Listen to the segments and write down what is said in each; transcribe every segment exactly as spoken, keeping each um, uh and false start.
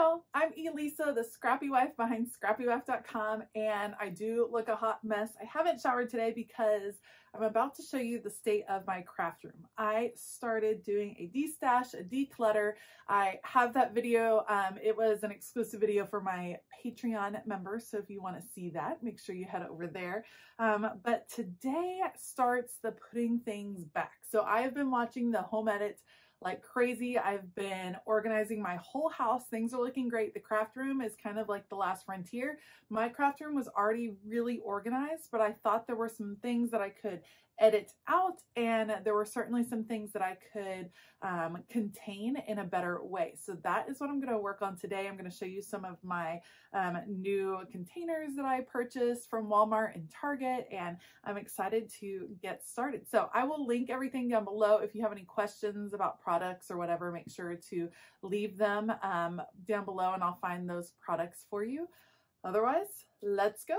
y'all, I'm Elisa, the Scrappy Wife behind scrappy wife dot com, and I do look a hot mess. I haven't showered today because I'm about to show you the state of my craft room. I started doing a de-stash, a declutter. I have that video. Um, it was an exclusive video for my Patreon members, so if you want to see that, make sure you head over there. Um, but today starts the putting things back. So I have been watching The Home Edit like crazy. I've been organizing my whole house. Things are looking great. The craft room is kind of like the last frontier. My craft room was already really organized, but I thought there were some things that I could edit out, and there were certainly some things that I could um, contain in a better way. So that is what I'm going to work on today. I'm going to show you some of my um, new containers that I purchased from Walmart and Target, and I'm excited to get started. So I will link everything down below. If you have any questions about products or whatever, make sure to leave them um, down below and I'll find those products for you. Otherwise, let's go.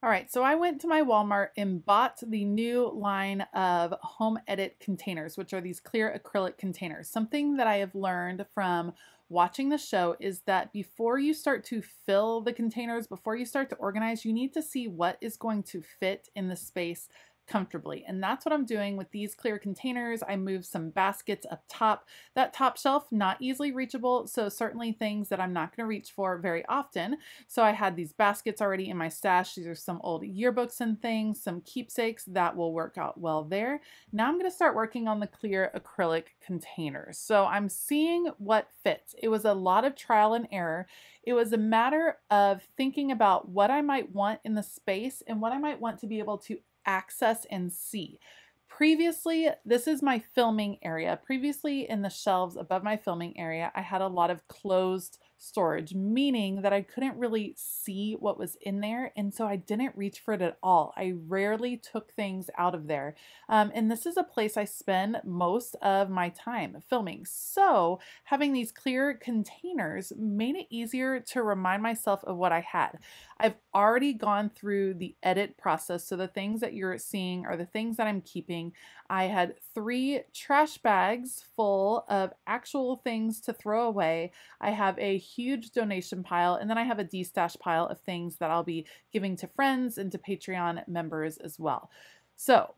All right, so I went to my Walmart and bought the new line of Home Edit containers, which are these clear acrylic containers. Something that I have learned from watching the show is that before you start to fill the containers, before you start to organize, you need to see what is going to fit in the space comfortably. And that's what I'm doing with these clear containers. I moved some baskets up top. That top shelf, not easily reachable, so certainly things that I'm not going to reach for very often. So I had these baskets already in my stash. These are some old yearbooks and things, some keepsakes that will work out well there. Now I'm going to start working on the clear acrylic containers. So I'm seeing what fits. It was a lot of trial and error. It was a matter of thinking about what I might want in the space and what I might want to be able to access and see. Previously, this is my filming area. Previously, in the shelves above my filming area, I had a lot of closed storage, meaning that I couldn't really see what was in there, and so I didn't reach for it at all. I rarely took things out of there, um, and this is a place I spend most of my time filming. So having these clear containers made it easier to remind myself of what I had. I've already gone through the edit process, so the things that you're seeing are the things that I'm keeping. I had three trash bags full of actual things to throw away. I have a huge donation pile, and then I have a de-stash pile of things that I'll be giving to friends and to Patreon members as well. So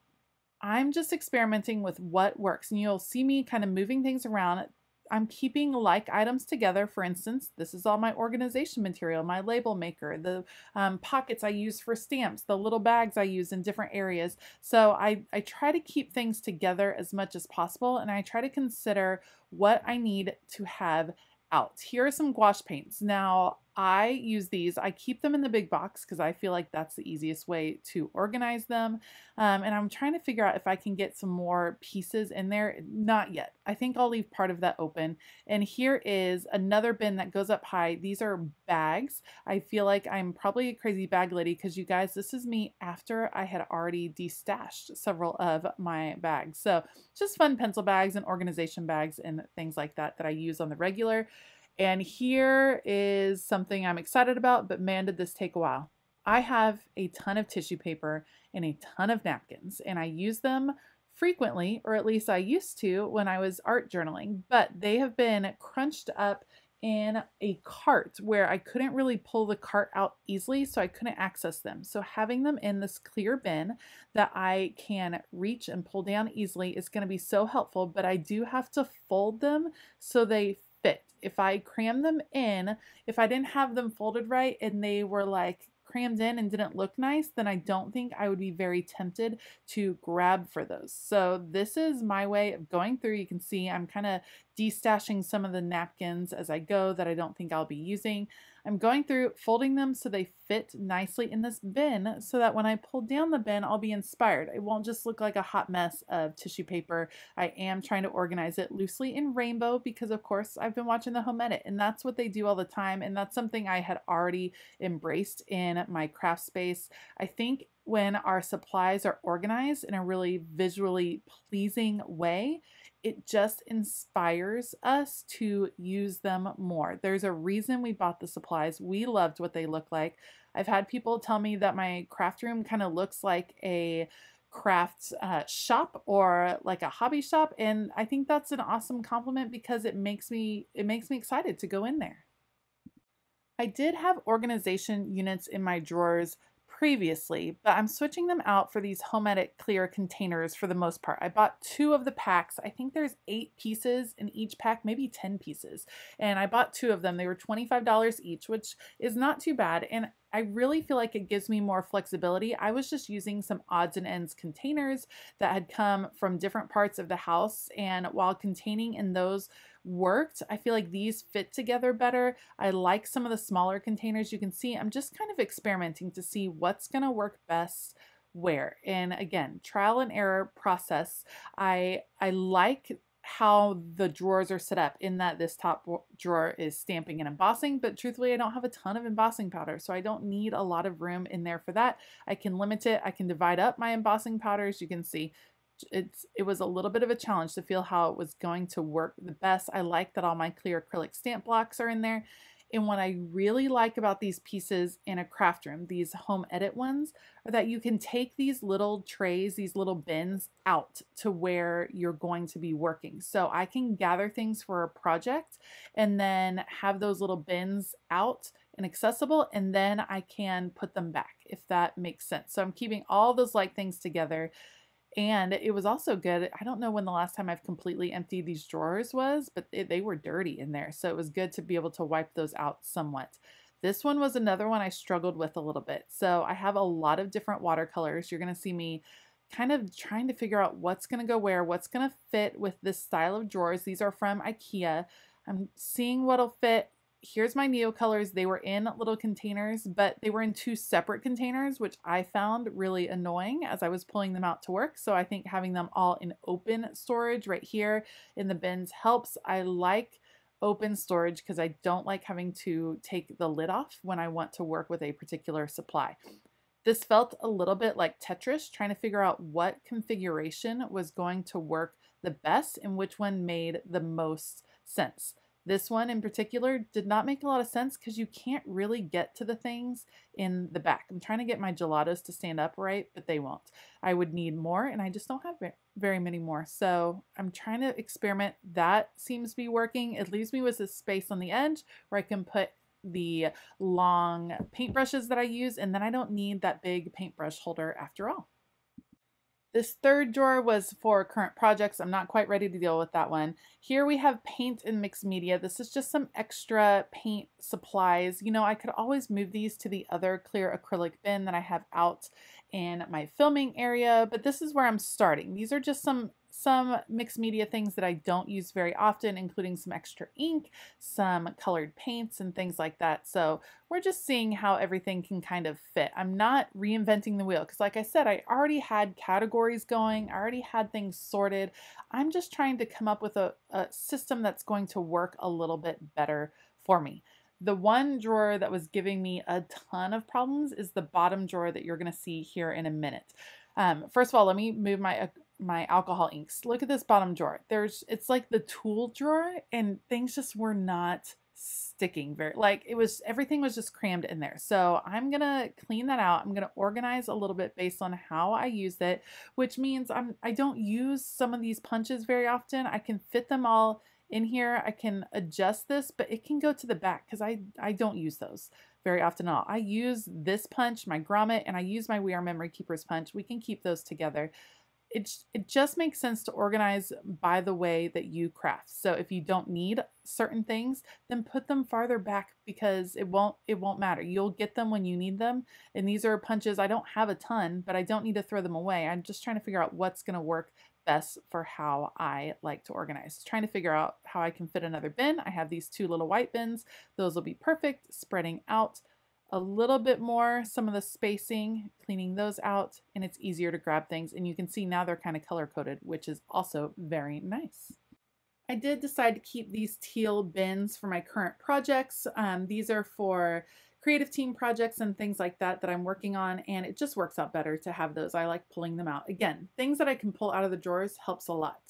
I'm just experimenting with what works, and you'll see me kind of moving things around. I'm keeping like items together. For instance, this is all my organization material, my label maker, the um, pockets I use for stamps, the little bags I use in different areas. So I, I try to keep things together as much as possible, and I try to consider what I need to have out. Here are some gouache paints. Now, I use these. I keep them in the big box because I feel like that's the easiest way to organize them. Um, and I'm trying to figure out if I can get some more pieces in there. Not yet. I think I'll leave part of that open. And here is another bin that goes up high. These are bags. I feel like I'm probably a crazy bag lady because, you guys, this is me after I had already de-stashed several of my bags. So just fun pencil bags and organization bags and things like that that I use on the regular. And here is something I'm excited about, but man, did this take a while. I have a ton of tissue paper and a ton of napkins, and I use them frequently, or at least I used to when I was art journaling, but they have been crunched up in a cart where I couldn't really pull the cart out easily, so I couldn't access them. So having them in this clear bin that I can reach and pull down easily is going to be so helpful, but I do have to fold them so they fit. If I cram them in, if I didn't have them folded right and they were like crammed in and didn't look nice, then I don't think I would be very tempted to grab for those. So this is my way of going through. You can see I'm kind of de-stashing some of the napkins as I go that I don't think I'll be using. I'm going through folding them so they fit nicely in this bin so that when I pull down the bin, I'll be inspired. It won't just look like a hot mess of tissue paper. I am trying to organize it loosely in rainbow because, of course, I've been watching The Home Edit, and that's what they do all the time. And that's something I had already embraced in my craft space. I think when our supplies are organized in a really visually pleasing way, it just inspires us to use them more. There's a reason we bought the supplies. We loved what they look like. I've had people tell me that my craft room kind of looks like a craft uh, shop or like a hobby shop. And I think that's an awesome compliment because it makes me, it makes me excited to go in there. I did have organization units in my drawers previously, but I'm switching them out for these Home Edit clear containers for the most part. I bought two of the packs. I think there's eight pieces in each pack, maybe ten pieces. And I bought two of them. They were twenty-five dollars each, which is not too bad. And I really feel like it gives me more flexibility. I was just using some odds and ends containers that had come from different parts of the house. And while containing in those worked, I feel like these fit together better. I like some of the smaller containers. You can see I'm just kind of experimenting to see what's going to work best where. And again, trial and error process. I, I like how the drawers are set up in that this top drawer is stamping and embossing, but truthfully, I don't have a ton of embossing powder, so I don't need a lot of room in there for that. I can limit it. I can divide up my embossing powders. You can see it's, it was a little bit of a challenge to feel how it was going to work the best. I like that all my clear acrylic stamp blocks are in there. And what I really like about these pieces in a craft room, these Home Edit ones, are that you can take these little trays, these little bins out to where you're going to be working. So I can gather things for a project and then have those little bins out and accessible, and then I can put them back, if that makes sense. So I'm keeping all those like things together. And it was also good. I don't know when the last time I've completely emptied these drawers was, but it, they were dirty in there. So it was good to be able to wipe those out somewhat. This one was another one I struggled with a little bit. So I have a lot of different watercolors. You're going to see me kind of trying to figure out what's going to go where, what's going to fit with this style of drawers. These are from IKEA. I'm seeing what'll fit. Here's my Neo colors. They were in little containers, but they were in two separate containers, which I found really annoying as I was pulling them out to work. So I think having them all in open storage right here in the bins helps. I like open storage because I don't like having to take the lid off when I want to work with a particular supply. This felt a little bit like Tetris, trying to figure out what configuration was going to work the best and which one made the most sense. This one in particular did not make a lot of sense because you can't really get to the things in the back. I'm trying to get my gelatos to stand upright, but they won't. I would need more, and I just don't have very many more. So I'm trying to experiment. That seems to be working. It leaves me with this space on the edge where I can put the long paintbrushes that I use, and then I don't need that big paintbrush holder after all. This third drawer was for current projects. I'm not quite ready to deal with that one. Here we have paint and mixed media. This is just some extra paint supplies. You know, I could always move these to the other clear acrylic bin that I have out in my filming area, but this is where I'm starting. These are just some some mixed media things that I don't use very often, including some extra ink, some colored paints, and things like that. So we're just seeing how everything can kind of fit. I'm not reinventing the wheel because, like I said, I already had categories going. I already had things sorted. I'm just trying to come up with a, a system that's going to work a little bit better for me. The one drawer that was giving me a ton of problems is the bottom drawer that you're going to see here in a minute. Um, first of all, let me move my... Uh, my alcohol inks. Look at this bottom drawer. There's, it's like the tool drawer, and things just were not sticking very, like it was, everything was just crammed in there. So I'm going to clean that out. I'm going to organize a little bit based on how I use it, which means I'm, I don't use some of these punches very often. I can fit them all in here. I can adjust this, but it can go to the back because I, I don't use those very often at all. I use this punch, my grommet, and I use my We R Memory Keepers punch. We can keep those together. It, it just makes sense to organize by the way that you craft. So if you don't need certain things, then put them farther back because it won't, it won't matter. You'll get them when you need them. And these are punches. I don't have a ton, but I don't need to throw them away. I'm just trying to figure out what's going to work best for how I like to organize. Trying to figure out how I can fit another bin. I have these two little white bins. Those will be perfect. Spreading out a little bit more, some of the spacing, cleaning those out, and it's easier to grab things. And you can see now they're kind of color coded, which is also very nice. I did decide to keep these teal bins for my current projects. Um, these are for creative team projects and things like that that I'm working on, and it just works out better to have those. I like pulling them out. Again, things that I can pull out of the drawers helps a lot.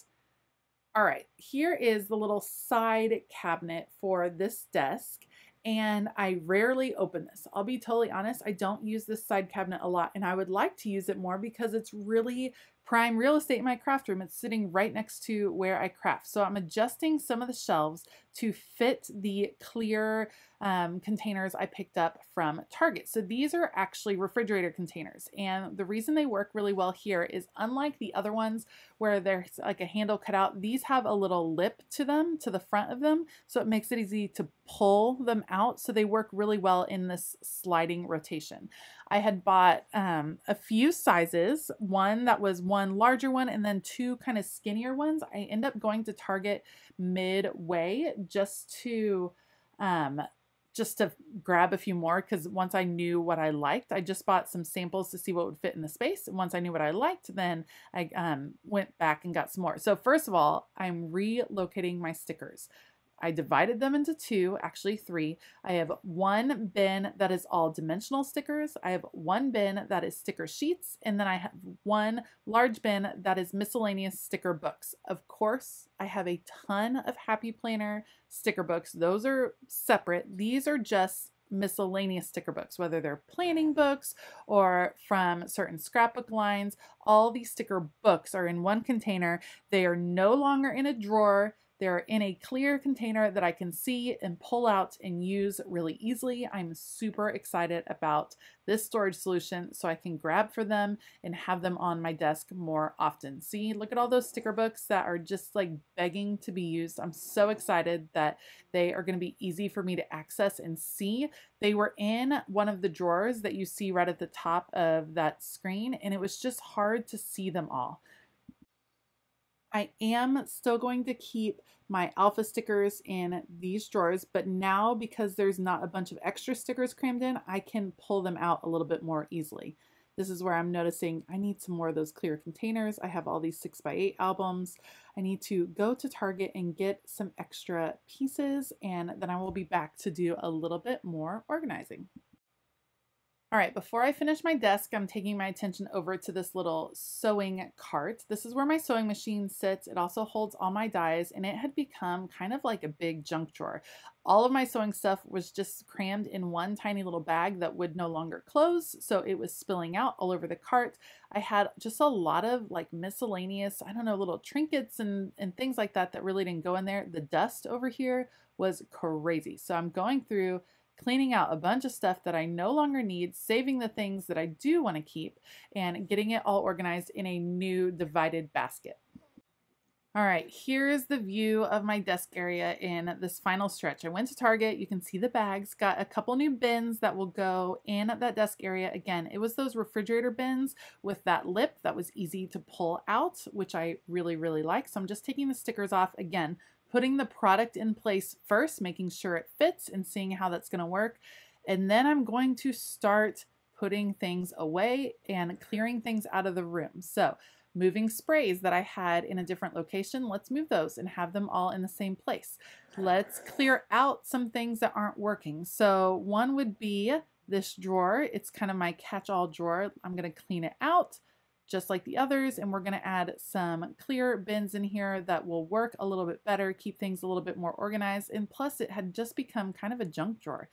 All right, here is the little side cabinet for this desk. And I rarely open this. I'll be totally honest. I don't use this side cabinet a lot, and I would like to use it more because it's really Prime real estate in my craft room. It's sitting right next to where I craft. So I'm adjusting some of the shelves to fit the clear um, containers I picked up from Target. So these are actually refrigerator containers. And the reason they work really well here is, unlike the other ones where there's like a handle cut out, these have a little lip to them, to the front of them. So it makes it easy to pull them out. So they work really well in this sliding rotation. I had bought um, a few sizes, one that was one larger one and then two kind of skinnier ones. I end up going to Target midway just to um, just to grab a few more, because once I knew what I liked, I just bought some samples to see what would fit in the space. And once I knew what I liked, then I um, went back and got some more. So first of all, I'm relocating my stickers. I divided them into two, actually three. I have one bin that is all dimensional stickers. I have one bin that is sticker sheets. And then I have one large bin that is miscellaneous sticker books. Of course, I have a ton of Happy Planner sticker books. Those are separate. These are just miscellaneous sticker books, whether they're planning books or from certain scrapbook lines. All these sticker books are in one container. They are no longer in a drawer. They're in a clear container that I can see and pull out and use really easily. I'm super excited about this storage solution, so I can grab for them and have them on my desk more often. See, look at all those sticker books that are just like begging to be used. I'm so excited that they are going to be easy for me to access and see. They were in one of the drawers that you see right at the top of that screen, and it was just hard to see them all. I am still going to keep my alpha stickers in these drawers, but now, because there's not a bunch of extra stickers crammed in, I can pull them out a little bit more easily. This is where I'm noticing I need some more of those clear containers. I have all these six by eight albums. I need to go to Target and get some extra pieces, and then I will be back to do a little bit more organizing. All right, before I finish my desk, I'm taking my attention over to this little sewing cart. This is where my sewing machine sits. It also holds all my dies, and it had become kind of like a big junk drawer. All of my sewing stuff was just crammed in one tiny little bag that would no longer close, so it was spilling out all over the cart. I had just a lot of like miscellaneous, I don't know, little trinkets and, and things like that that really didn't go in there. The dust over here was crazy. So I'm going through cleaning out a bunch of stuff that I no longer need, saving the things that I do want to keep, and getting it all organized in a new divided basket. All right, here's the view of my desk area in this final stretch. I went to Target. You can see the bags. Got a couple new bins that will go in that desk area. Again, it was those refrigerator bins with that lip that was easy to pull out, which I really, really like. So I'm just taking the stickers off again, putting the product in place first, making sure it fits and seeing how that's going to work. And then I'm going to start putting things away and clearing things out of the room. So moving sprays that I had in a different location, let's move those and have them all in the same place. Let's clear out some things that aren't working. So one would be this drawer. It's kind of my catch-all drawer. I'm going to clean it out, just like the others, and we're gonna add some clear bins in here that will work a little bit better, keep things a little bit more organized, and plus it had just become kind of a junk drawer.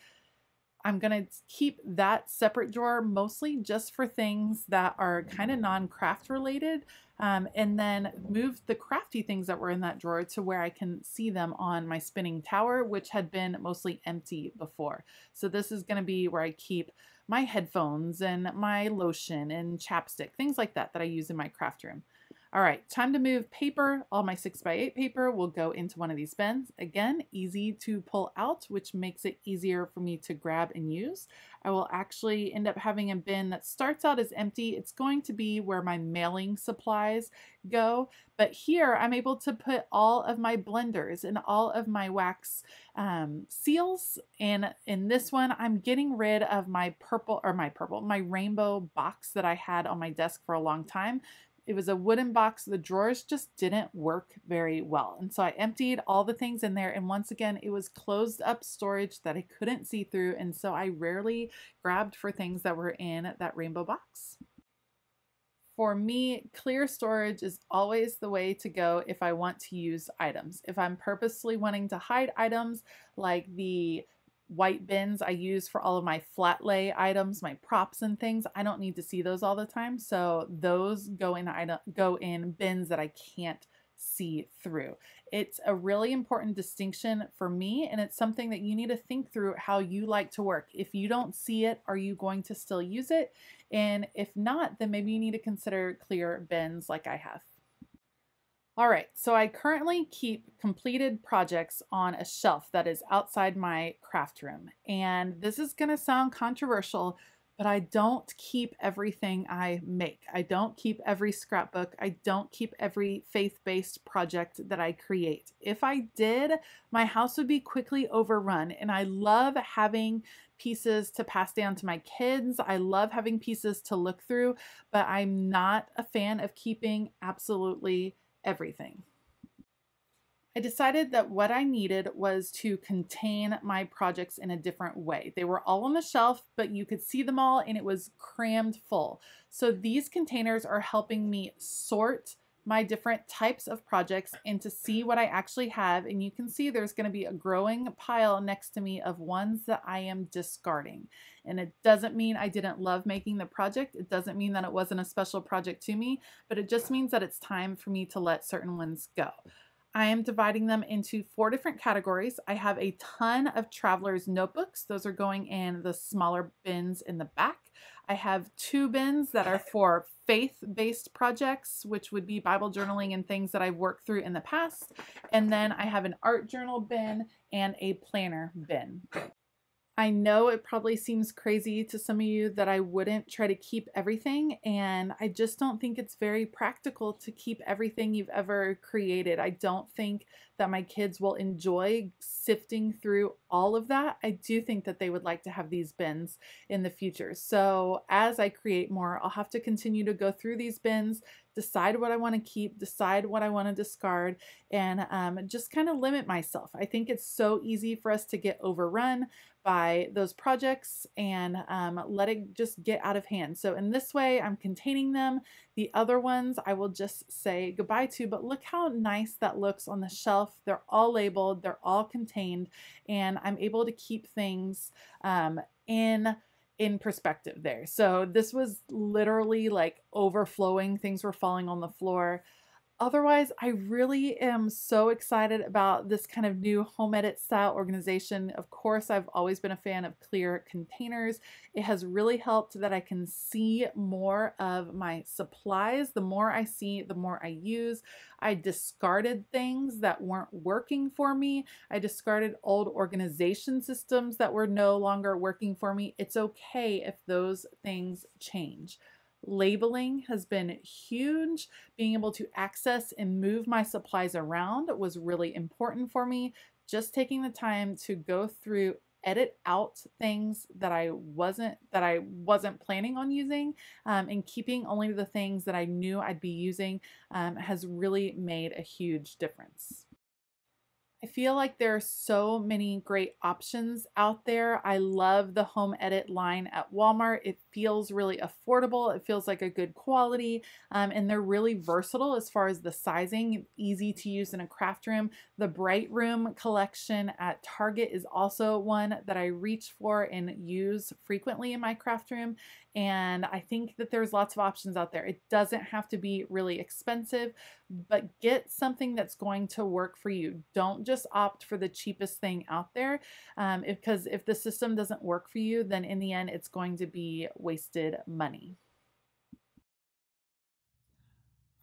I'm gonna keep that separate drawer mostly just for things that are kind of non-craft related, um, and then move the crafty things that were in that drawer to where I can see them on my spinning tower, which had been mostly empty before. So this is gonna be where I keep my headphones and my lotion and chapstick, things like that that I use in my craft room. All right, time to move paper. All my six by eight paper will go into one of these bins. Again, easy to pull out, which makes it easier for me to grab and use. I will actually end up having a bin that starts out as empty. It's going to be where my mailing supplies go, but here I'm able to put all of my blenders and all of my wax um, seals. And in this one, I'm getting rid of my purple or my purple, my rainbow box that I had on my desk for a long time. It was a wooden box. The drawers just didn't work very well. And so I emptied all the things in there. And once again, it was closed up storage that I couldn't see through. And so I rarely grabbed for things that were in that rainbow box. For me, clear storage is always the way to go if I want to use items. If I'm purposely wanting to hide items like the white bins I use for all of my flat lay items, my props and things. I don't need to see those all the time. So those go in, item, go in bins that I can't see through. It's a really important distinction for me, and it's something that you need to think through how you like to work. If you don't see it, are you going to still use it? And if not, then maybe you need to consider clear bins like I have. All right, so I currently keep completed projects on a shelf that is outside my craft room. And this is gonna sound controversial, but I don't keep everything I make. I don't keep every scrapbook. I don't keep every faith-based project that I create. If I did, my house would be quickly overrun, and I love having pieces to pass down to my kids. I love having pieces to look through, but I'm not a fan of keeping absolutely everything. I decided that what I needed was to contain my projects in a different way. They were all on the shelf, but you could see them all and it was crammed full. So these containers are helping me sort my different types of projects and to see what I actually have. And you can see there's gonna be a growing pile next to me of ones that I am discarding. And it doesn't mean I didn't love making the project. It doesn't mean that it wasn't a special project to me, but it just means that it's time for me to let certain ones go. I am dividing them into four different categories. I have a ton of traveler's notebooks. Those are going in the smaller bins in the back. I have two bins that are for faith-based projects, which would be Bible journaling and things that I've worked through in the past. And then I have an art journal bin and a planner bin. I know it probably seems crazy to some of you that I wouldn't try to keep everything, and I just don't think it's very practical to keep everything you've ever created. I don't think that my kids will enjoy sifting through all of that. I do think that they would like to have these bins in the future. So as I create more, I'll have to continue to go through these bins, decide what I want to keep, decide what I want to discard, and um, just kind of limit myself. I think it's so easy for us to get overrun by those projects and um, let it just get out of hand. So in this way, I'm containing them. The other ones I will just say goodbye to, but look how nice that looks on the shelf. They're all labeled, they're all contained, and I'm able to keep things um, in in perspective there. So this was literally like overflowing. Things were falling on the floor. Otherwise, I really am so excited about this kind of new home edit style organization. Of course, I've always been a fan of clear containers. It has really helped that I can see more of my supplies. The more I see, the more I use. I discarded things that weren't working for me. I discarded old organization systems that were no longer working for me. It's okay if those things change. Labeling has been huge. Being able to access and move my supplies around was really important for me. Just taking the time to go through, edit out things that I wasn't that I wasn't planning on using, um, and keeping only the things that I knew I'd be using um, has really made a huge difference. I feel like there are so many great options out there. I love the Home Edit line at Walmart. It feels really affordable. It feels like a good quality, um, and they're really versatile as far as the sizing, easy to use in a craft room. The Bright Room collection at Target is also one that I reach for and use frequently in my craft room. And I think that there's lots of options out there. It doesn't have to be really expensive, but get something that's going to work for you. Don't just opt for the cheapest thing out there, um, because if the system doesn't work for you, then in the end, it's going to be wasted money.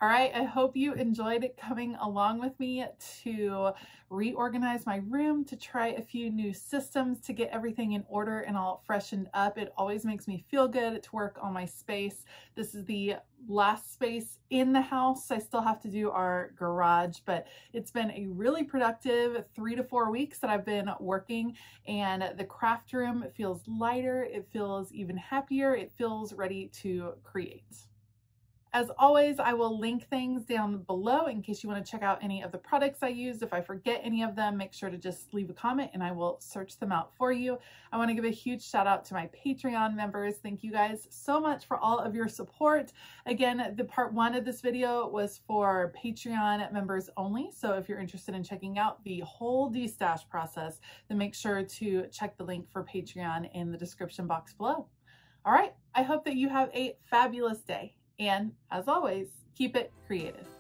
All right, I hope you enjoyed coming along with me to reorganize my room, to try a few new systems, to get everything in order and all freshened up. It always makes me feel good to work on my space. This is the last space in the house. I still have to do our garage, but it's been a really productive three to four weeks that I've been working, and the craft room feels lighter. It feels even happier. It feels ready to create. As always, I will link things down below in case you want to check out any of the products I used. If I forget any of them, make sure to just leave a comment and I will search them out for you. I want to give a huge shout out to my Patreon members. Thank you guys so much for all of your support. Again, the part one of this video was for Patreon members only. So if you're interested in checking out the whole destash process, then make sure to check the link for Patreon in the description box below. All right, I hope that you have a fabulous day. And as always, keep it creative.